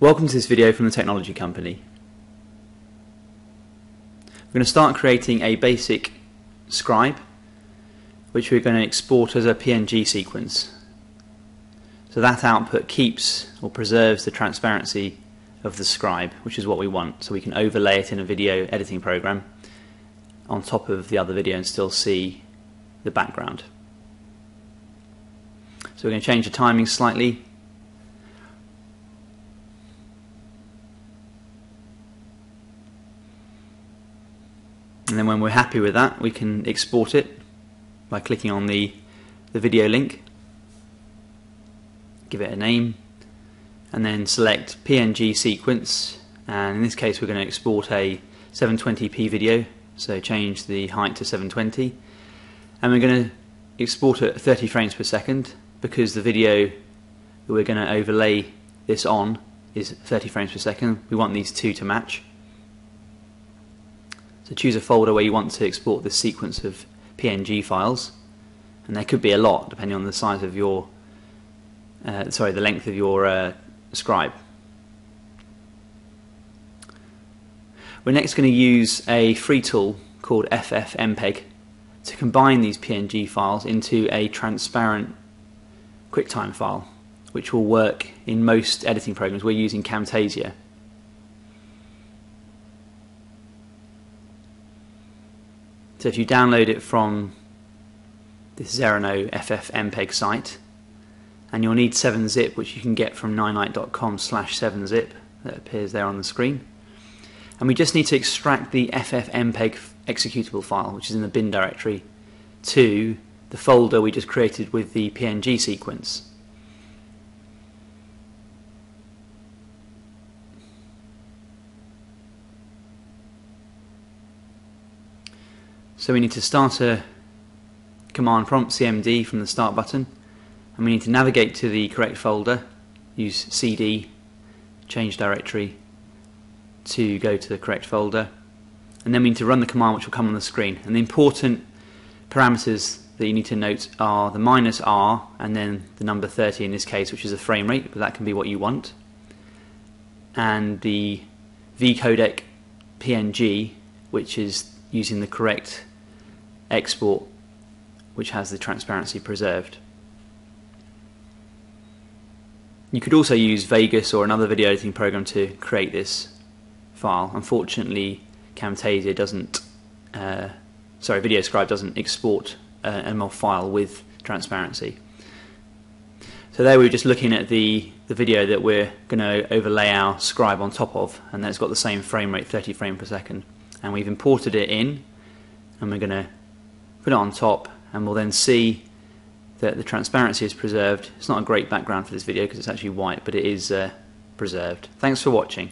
Welcome to this video from The Technology Company. We're going to start creating a basic scribe which we're going to export as a PNG sequence. So that output keeps or preserves the transparency of the scribe, which is what we want, so we can overlay it in a video editing program on top of the other video and still see the background. So we're going to change the timing slightly. And then when we're happy with that, we can export it by clicking on the video link, give it a name, and then select PNG sequence, and in this case we're going to export a 720p video, so change the height to 720, and we're going to export it at 30 frames per second because the video that we're going to overlay this on is 30 frames per second. We want these two to match. So choose a folder where you want to export this sequence of PNG files, and there could be a lot depending on the size of your the length of your scribe. We're next going to use a free tool called FFmpeg to combine these PNG files into a transparent Quicktime file, which will work in most editing programs. We're using Camtasia. So if you download it from this Zeranoe FFmpeg site, and you'll need 7zip, which you can get from 9lite.com/7zip, that appears there on the screen. And we just need to extract the FFmpeg executable file, which is in the bin directory, to the folder we just created with the PNG sequence. So we need to start a command prompt, cmd, from the start button, and we need to navigate to the correct folder, use cd, change directory to go to the correct folder, and then we need to run the command, which will come on the screen. And the important parameters that you need to note are the -r and then the number 30 in this case, which is a frame rate, but that can be what you want, and the vcodec png, which is using the correct export, which has the transparency preserved. You could also use Vegas or another video editing program to create this file. Unfortunately, Camtasia doesn't, VideoScribe doesn't export an ML file with transparency. So there we're just looking at the video that we're going to overlay our scribe on top of, and that's got the same frame rate, 30 frames per second. And we've imported it in, and we're going to put it on top, and we'll then see that the transparency is preserved. It's not a great background for this video because it's actually white, but it is preserved. Thanks for watching.